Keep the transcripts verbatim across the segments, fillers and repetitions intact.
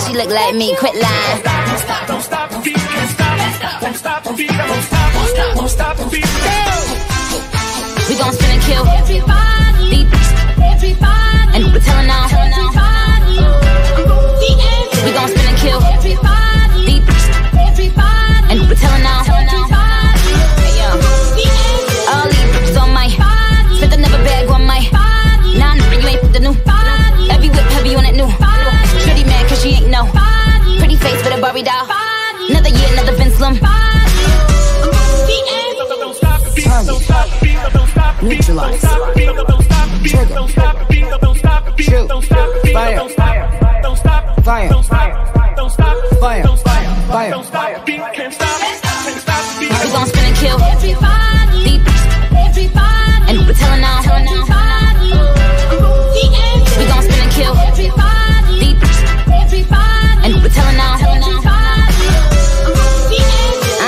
said she look like me, quit lying. Don't stop, don't stop, don't stop, don't stop, don't stop, don't stop, don't stop, don't stop, don't stop. We gon' spin and kill everybody, everybody, and we tellin' now, everybody, we gon' spin and kill everybody, everybody, and we tellin' now, everybody. Hey yo, all these bitches on my body, spent another bag on my body. Nah, nigga, you ain't with the new body. Every whip heavy on that new. Cause she ain't no body. Pretty face with a Barbie doll. Body. Another year, another Vince Lum. Don't stop the beat, don't stop the beat, don't stop the beat, don't stop the beat, don't stop the beat, don't stop the beat, don't stop the beat, don't stop the beat, don't stop the beat, don't stop the beat, don't stop the beat, can't stop, can't stop the beat. We gon' spin and kill everybody, everybody, and we're telling now, everybody, we gon' spin and kill everybody. But tellin' now, I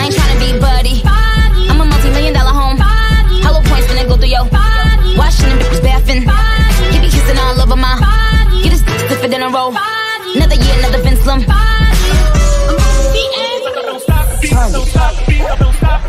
ain't tryna be buddy. I'm a multi-million dollar home. Hollow points when they go through your body. Washing them bitches bathing. Get me kissing all over my body. Get his dick stiffer than a roll. Another year, another Vince Lum. Don't stop the beat, don't stop the beat, don't stop the beat, don't stop the beat, don't stop the beat, don't stop the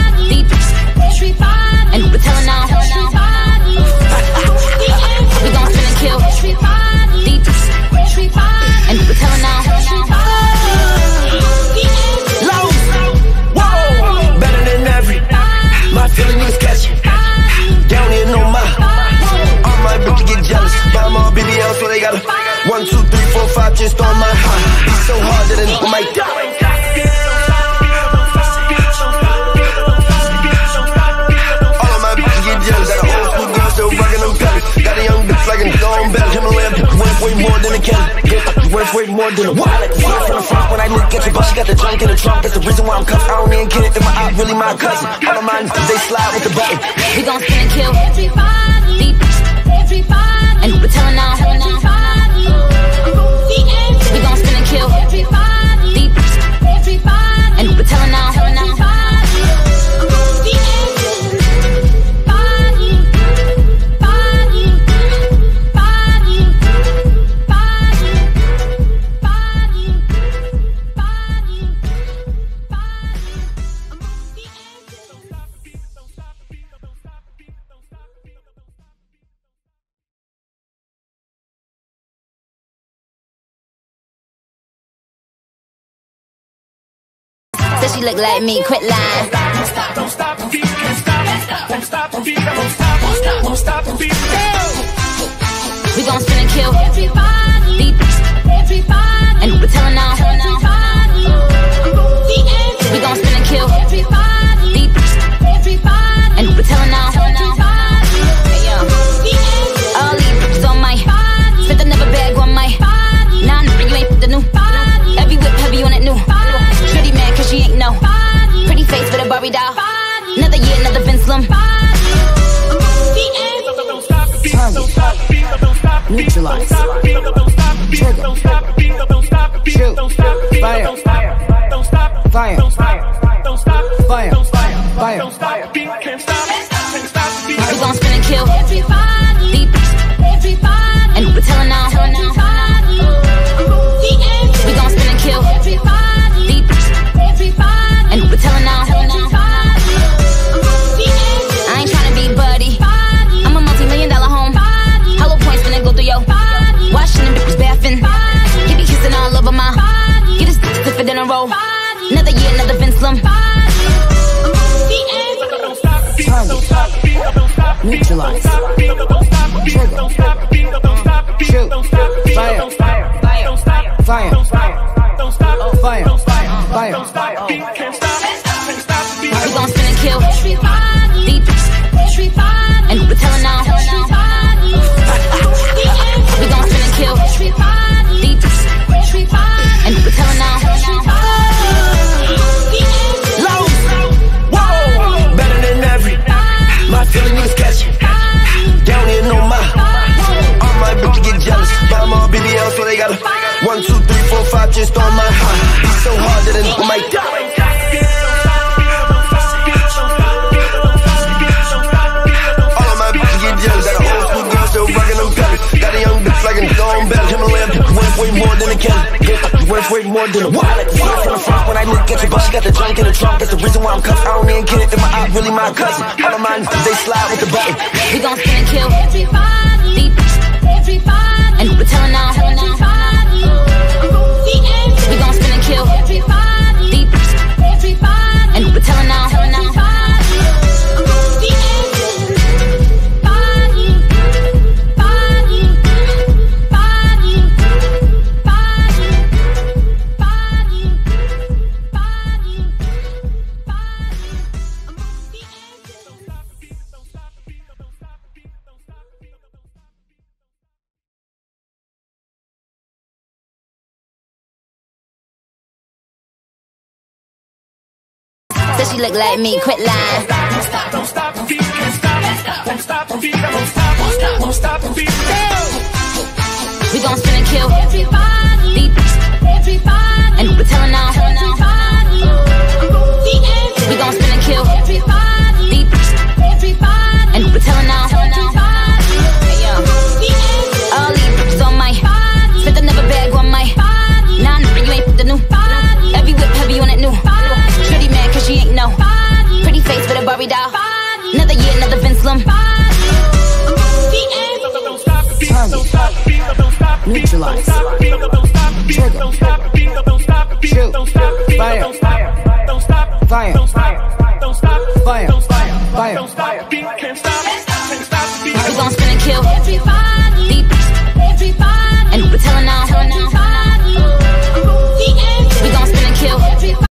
everybody, and we're telling now, everybody, we gon' spin and kill everybody, everybody, and we're telling now, low, whoa, better than every. My feeling is catchy, down here no more. All my bitches get jealous, buy my baby out so they gotta. One, two, three, four, five, just on my heart. It's so hard that a nigga might die. All of my bitches get jealous, got an old school girl still rockin' them pellets. Got a young bitch like a dog belt, Himalayan pick, worth way more than a cat. Worth way more than a wallet. Feel from the front when I look at you, but she got the junk in the trunk. That's the reason why I'm cuffed. I don't even get it if my eye really my cousin. All of mine, they slide with the button. We gon' spin and kill everybody, everybody, and we're telling now, everybody, we gon' spin and kill everybody, everybody, and we're telling now, everybody. She look like me, quit lying. Don't stop, don't stop, don't beat, can't stop, don't stop, don't beat, don't stop, don't stop, don't stop, don't beat. We gon' spin and kill everybody, everybody, and we're telling now, everybody, we gon' spin and kill everybody, everybody, and we're telling now, everybody. Hey yo, all these bitches on my body, spent another bag on my body. Nah, nigga, you ain't with the new body. Every whip heavy on that new. Pretty mad cause she ain't no body. Pretty face with a Barbie doll. Body. Another year, another Vince Lum. Don't stop the beat, don't stop the beat, don't stop the beat, don't stop the beat, don't stop the beat, don't stop the beat, don't stop the beat, don't stop the beat, don't stop the beat, don't stop the beat, don't stop the beat, can't stop, can't stop the beat. We gon' spin and kill everybody, everybody, and we're telling now, everybody, we gon' spin and kill everybody. And we're telling now, I ain't tryna be buddy. I'm a multi-million dollar home. Hollow points when they go through your body. Washing them bitches bathing. Get me kissing all over my body. Get his dick stiffer than a roll. Another year, another Vince Lum. Don't stop the beat, don't stop the beat, don't stop the beat, don't stop the beat, don't stop the beat, don't stop the beat, don't stop the beat, don't stop the beat, don't stop the beat, don't stop. Don't stop, oh, fire, don't stop, fire, don't stop, oh, beat, can't stop, can't stop the beat. We gon' spin and kill everybody, everybody, and we're telling now, everybody, we gon' spin and kill everybody, everybody, and we're telling now, low, whoa, better than every. My feeling is catchy, down here no more. All my bitches get jealous, buy my B D L so they gotta. One, two, three, four, five, just on my heart. It's so hard that a nigga straight more than a wallet. Fly from the front when I look at you, but she got the junk in the trunk. That's the reason why I'm cuffed. I don't even get it in my eye, really my cousin. All of mine, they slide with the button. We gon' spin and kill everybody. Beep. Everybody. And who be telling now? Everybody. We gon' spin and kill everybody. Beep. Everybody. And who be telling now? She look like me, quit lying. Don't stop, don't stop, don't stop, don't stop, don't stop, don't stop, we gon' spin and kill everybody, beep, everybody, and we tellin' now, we gon' spin and kill everybody, beep, everybody, and we tellin' now. All these bitches on my spent another bag on my nah, nah, you ain't fit the new. Every whip heavy on that new. She ain't no body. Pretty face with a Barbie doll body. Another year, another Vince Lum. Neutralize. Fire. Fire. Fire. Fire. Fire. We gon' spin and kill everybody. Deep. Everybody. And we're telling now. We gon' spin and kill everybody.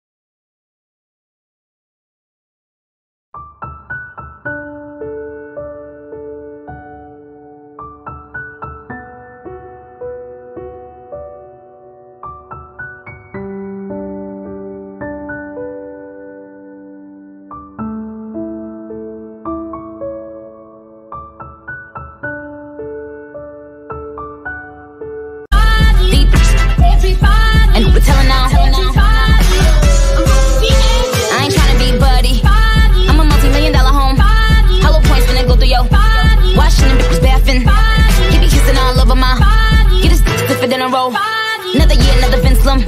Another year, another Vince Lum.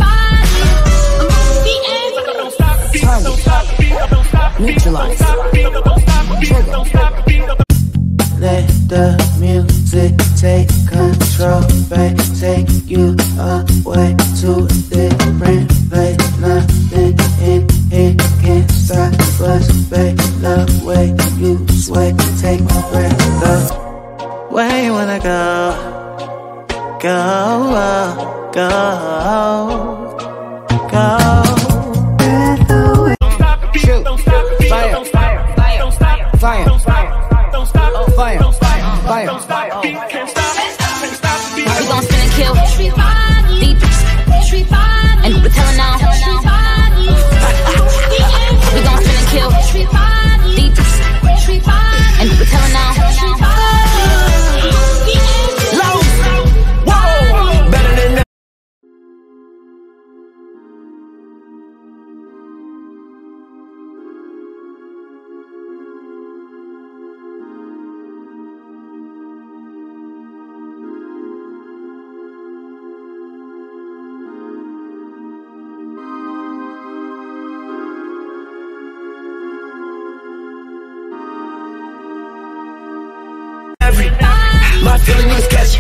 Neutralize. Let the music take control, babe. Take you away to a different place. Nothing in here can stop us, babe. The way you sway, take my breath away. Where you wanna go? Go, go, go. Shoot, fire, fire, fire, don't stop, fire, fire, fire. We gon' spin and kill everybody, deep, everybody, and we tellin' now. We gon' spin and kill everybody, deep, everybody, and we tellin' now. My feeling is catchy,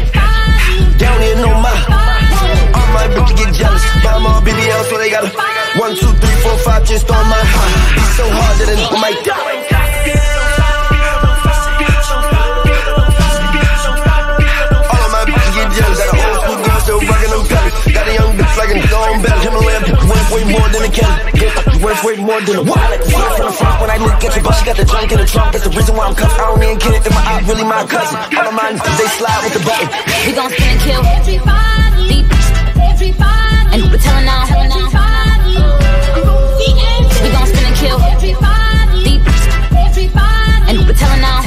down here no my. All my bitches get jealous, now I'm all B B L, so they got a one, two, three, four, five, just on my heart. Be so hard that a nigga might die. All of my bitches get jealous, got an old school girl still rockin' them pellets. Got a young bitch like a dome bell, Himalayan pick worth way more than a Kelly. Worth way more than a wallet. Fly from the front when I look at you, but she got the junk in the trunk. That's the reason why I'm cuffed. I don't even get it in my eye, really my cousin. All of mine, they slide with the button. We gon' spin and kill everybody, everybody, and we tellin' now. We gon' spin and kill everybody, everybody, and we tellin' now.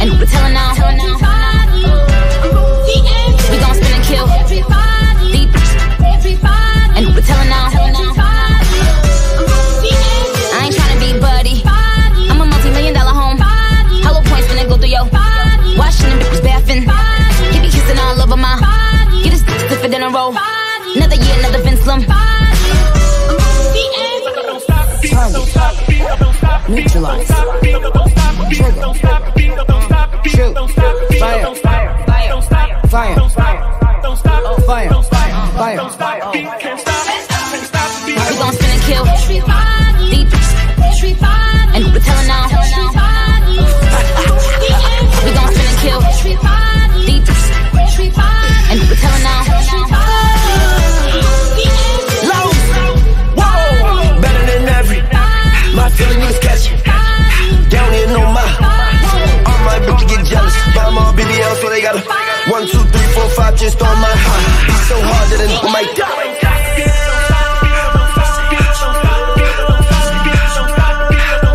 And we're telling all. We gon' spin and kill everybody. Everybody. And we're telling all. I ain't tryna be buddy. I'm a multi-million dollar home. Hollow points finna go through yo. Washing them bitches bathing. Get me kissing all over my. Get a stick to fit in a row. Another year, another Vince Lum. Neutralize. Trigger. Shoot. Fire. Fire. Don't stop. Fire. Fire. Don't stop. Can't stop. Can't stop. We gon' spin and kill everybody. Everybody. And we're telling all. We gon' spin and kill everybody. Everybody. And we're telling all. Low. Whoa. Better than every. My feeling is catchy. Down here no more. All my bitches get jealous. But I'm all baby out, so they gotta. One, two, three, four, five, just on my heart. Be so hard that I might die.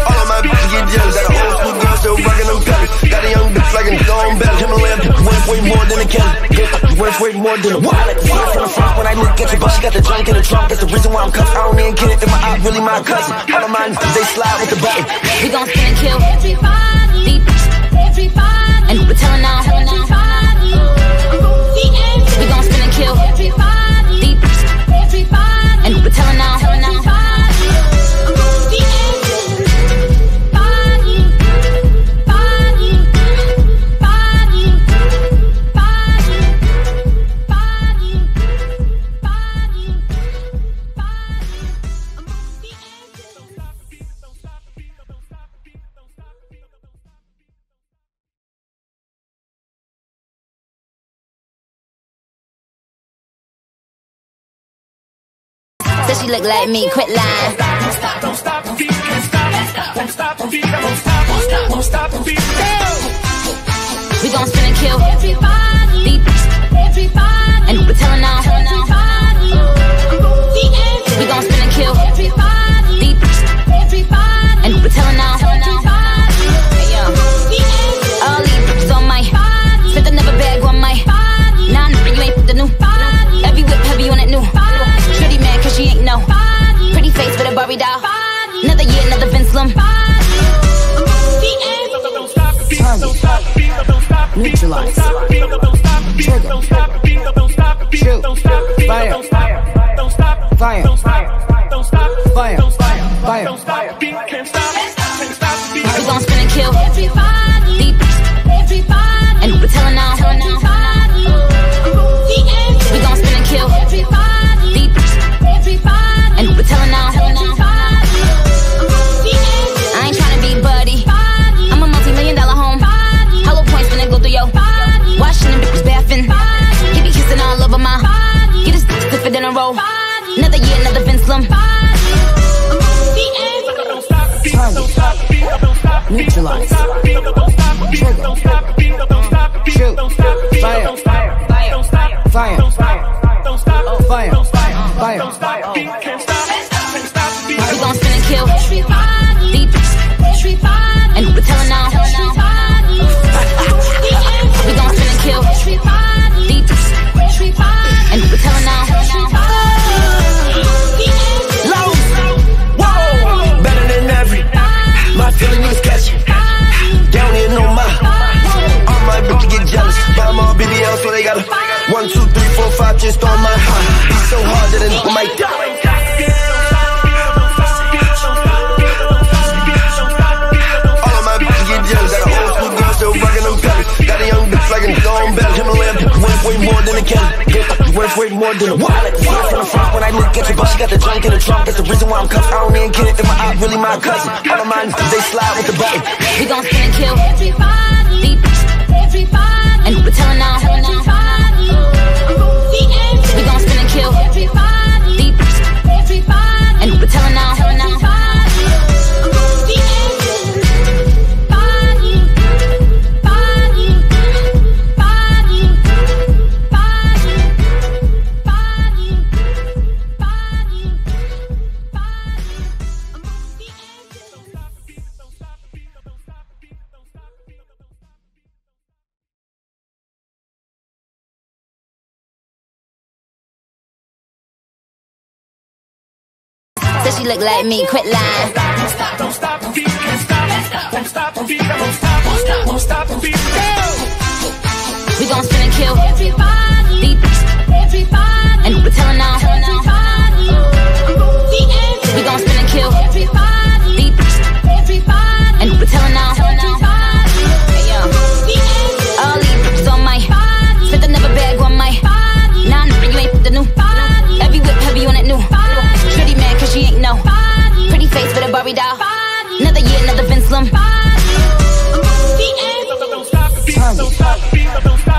All of my bitches get jealous. Got an old school girl still rockin' them pellets. Got a young bitch like a gone belly. Himalaya bitch worth way more than a cat. Worth way more than a wallet. See it from the front when I look at you, but she got the junk in the trunk. That's the reason why I'm cuffed. I don't even get it in my eye, really my cousin. All of mine, they slide with the button. We gon' spin and kill everybody, everybody, and we're telling all. We gon' spin and kill everybody, everybody, and we're telling all. She look like me, quit lying. Don't stop, don't stop, don't stop, don't stop, don't stop, we gon' spin and kill everybody, everybody, and we're telling all. We gon' spin and kill everybody, everybody, and we're telling all. All these bitches on my said they never bag on my nah, nah, you ain't the new. Every whip heavy on that new. She ain't no pretty face for the Barbie doll. Another year, another Vince Lum. Neutralize. Trigger. Shoot. Fire. Fire. Fire. Fire. Fire. We gon' spin and kill everybody, everybody, and we're telling all. We gon' spin and kill everybody. And we're telling all. I ain't tryna be buddy. I'm a multi-million dollar home. Hollow points finna go through yo. Washing them bitches bathing. Get me kissing all over my. Get a stick to fit in a row. Another year, another Vince Lum. Neutralize. more than a wallet. Fly from the front when I look at your butt. She got the junk in the trunk. That's the reason why I'm cuffed. I don't even get it. Then my eye really my cousin. All of mine, they slide with the button. We gon' spin and kill everybody. Deep. Everybody. And we're telling now. Everybody. We gon' spin and kill everybody. Deep. Everybody. And we're telling now. She look like me, quit lying. Don't stop, don't stop, don't stop, don't stop, don't stop, don't stop, don't stop, don't stop. We gon' spin and kill everybody, everybody, and we're telling all. We gon' spin and kill everybody, everybody, and we're telling all. All these bitches on my body, spit another bag on my body. Nah, nah, you ain't the new body. Every whip heavy on that new. She ain't no body. Pretty face with a Barbie doll body. Another year, another Vince Lum.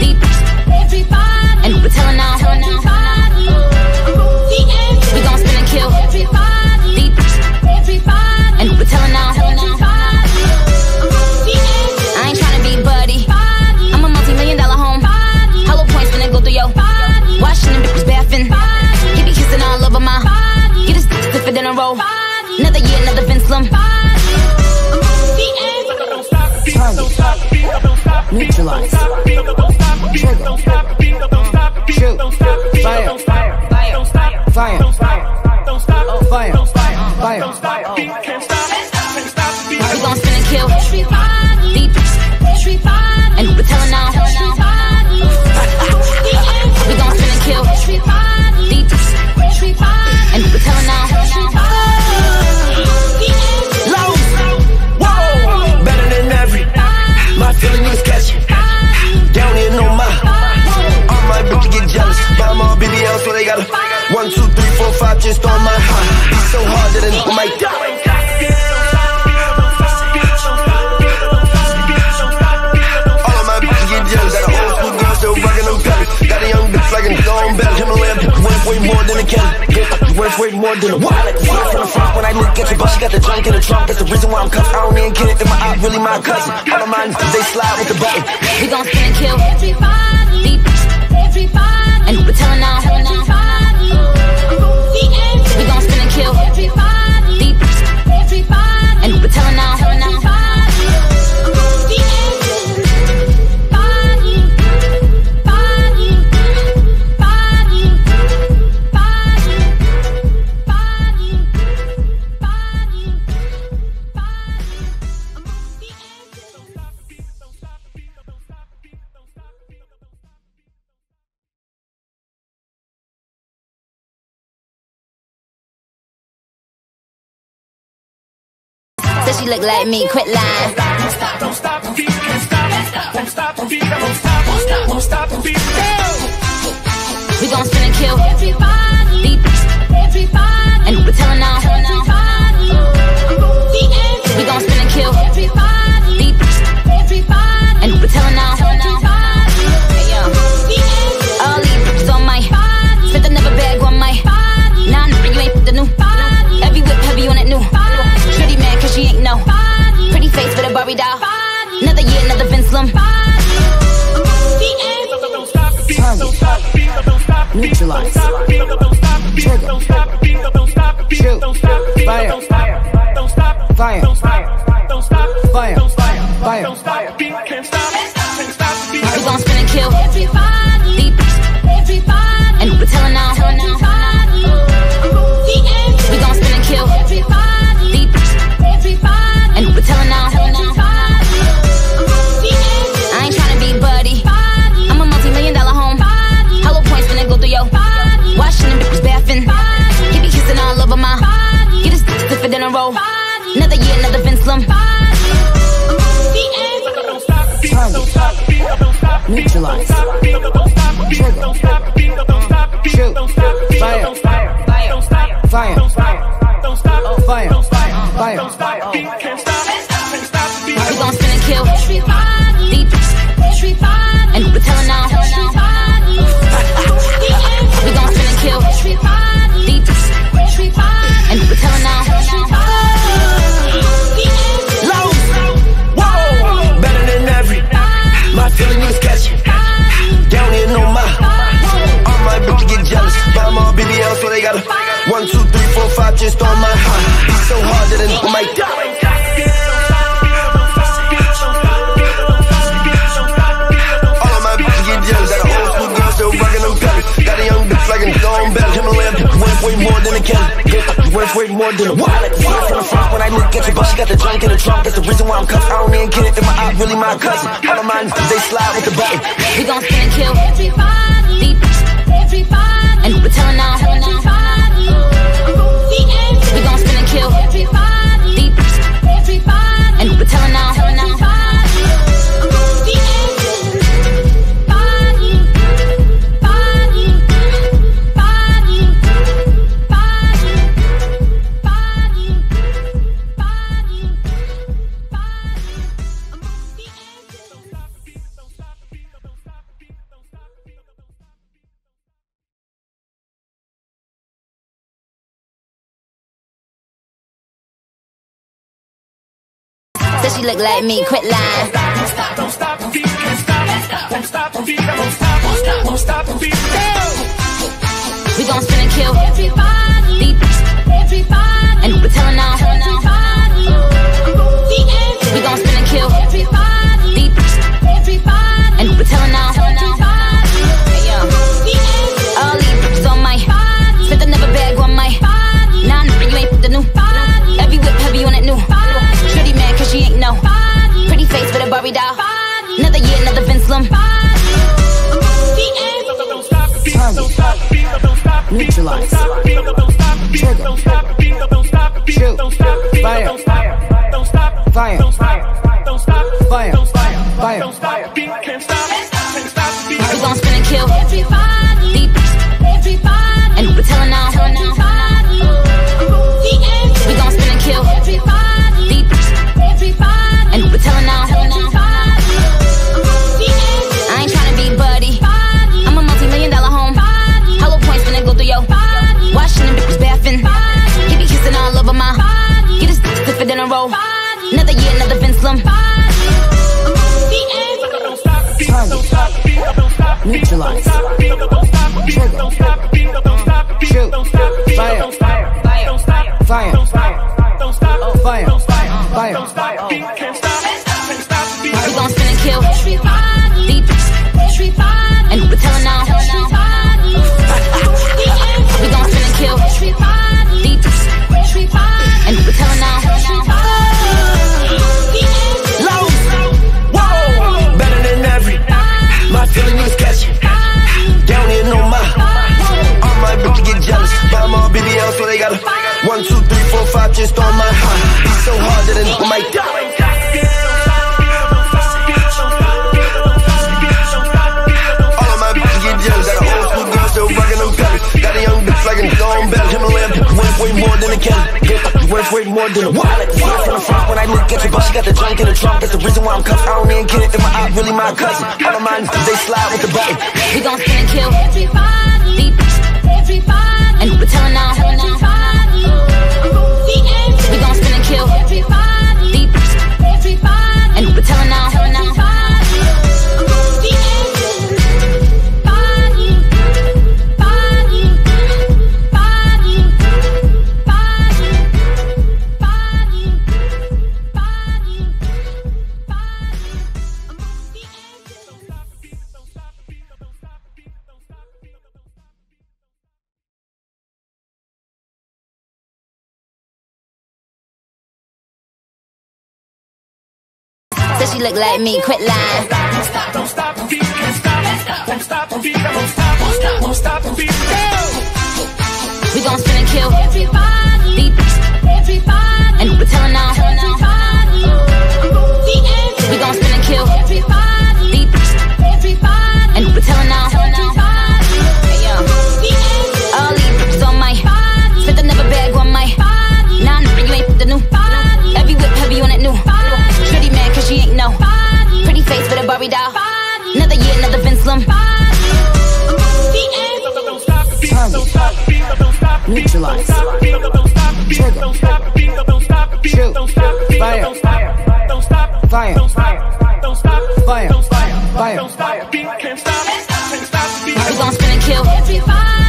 Deep. Everybody. And we're telling all. We gon' spin and kill everybody. Deep. And we're telling all. I ain't tryna be buddy. I'm a multi-million dollar home. Hollow points when they go through your body. Washing them bitches bathing. Get me kissing all over my body. Get this bitch stiffer than a roll. Another year, another Vince Lum. Neutralize. Shoot. Fire. Fire. Fire. Fire. Fire. Fire. Don't stop, beat, can't stop, can't stop, beat. We gon' spin and kill everybody, deep, everybody, and we're telling all. We gon' spin and kill everybody, deep, everybody, and we're telling all. Low, whoa, better than every. My feeling is catchy. Down here, no more. All my bitches get jealous. Buy them all B B L, so they gotta. One, two, three, four, five, just on my heart. It's so hard that it might die. All of my bitches get jealous. Got an old school girl still rockin' them pellets. Got a young bitch like a gone belly. Himalayan bitch worth way more than a candy. Worth way more than a wallet. Fly from the front when I look at your butt. She got the junk in the trunk. That's the reason why I'm cuffed. I don't even get it. In my eye, really my cousin. All of mine, they slide with the button. We gon' spin and kill everybody, everybody, and we're telling all. We gon' spin and kill everybody, deep, everybody, and we're telling all. She look like me, quit lying. Don't stop, don't stop, don't stop, don't stop, don't stop, don't stop, don't stop. We gon' spin and kill everybody, deep, everybody, and we're telling all. We gon' spin and kill everybody, deep, everybody, and we're telling all. All these bitches on my body, spit another bag on my body. Nah, nah, you ain't the new body. Every whip heavy on that new. She ain't no body. Pretty face with a Barbie doll body. Another year, another Vince Lum. Neutralize. Trigger. Shoot. Fire. Fire. Fire. Fire. Fire. We gon' spin and kill everybody, deep, everybody, and we're telling all. We gon' spin and kill everybody, deep, and we're telling all. I ain't tryna be buddy. I'm a multi-million dollar home. Hollow points when they go through your. Washing them bitches bathing. neutralize, trigger, shoot, fire, fire, fire, fire, fire, fire. We gon' spin and kill, beat, and we're telling now. We gon' spin and kill, beat, and we're telling now. My feeling is catchy, down here no my. All my bitches get jealous, but I'm all B B out, so they gotta one, two, three, four, five, just on my high. It's so hard that a nigga might die. All of my bitches get jealous, got an old school girl still rockin' them pellets. Got a young bitch like a gone belly. Himalaya worth way more than a cat. Worth way more than a wallet. See it from the front when I look at you, but she got the junk in the trunk. That's the reason why I'm cuffed. I don't even get it. In my eye, really my cousin. All of mine, they slide with the button. We gon' spin and kill everybody, beat, everybody, and we're telling now. We gon' spin and kill everybody, beat, everybody, and we're telling now. She look like me, quit lying. Don't stop, don't stop, don't stop, don't stop, don't stop, don't stop, we gon' spin and kill everybody, beat, everybody, and we're telling now. We gon' spin and kill everybody, beat, everybody, and we're telling now. All these bitches on my spent another bag on my nah, nah, you ain't the new. Every whip heavy on that new. She ain't no body. Pretty face with a Barbie doll. Body. Another year, another Vince Lum. Neutralize. Trigger. Shoot. Fire. Fire. Fire. Fire. Fire. We gon' spin and kill everybody. Beat, everybody, and we're telling now. We gon' spin and kill everybody. And we're telling now. I ain't tryna be buddy. I'm a multi-million dollar home. Hollow points when they go through yo. Washing them bitches bathing. He be kissing all over my. Get his bitch stiffer than a roll. Another year, another Vince Lum. Target. Neutralize. Trigger. Shoot. Fire. Fire. Fire. Fire. Fire. Fire. We gon' spin and kill everybody, beat, everybody, and we're telling now. We gon' spin and kill everybody, beat, everybody, and we're telling now. Low, whoa, better than every. My feeling is catchy, down here no my. All my bitches get jealous, but I'm all B B out, so they gotta one, two, three, four, five, just on my high. It's so hard that a nigga might die. Got a young bitch like a gone belly. Himalaya worth way more than a cat. Worth way more than a wallet. See it from the front when I look at you, but she got the junk in the trunk. That's the reason why I'm cuffed. I don't even get it. In my eye, really my cousin. All of mine, they slide with the button. We gon' spin and kill everybody, beat, everybody, and we're telling now. We gon' spin and kill everybody, beat, everybody, and we're telling now. She look like me, quit lying. Don't stop, don't stop, don't stop, don't stop, don't stop, we gon' spin and kill everybody, beat, everybody, and we're telling now. We gon' spin and kill everybody, beat, everybody, neutralized. Trigger. Shoot. Fire. Fire. Fire. Fire. Fire. Fire. We gon' spin and kill.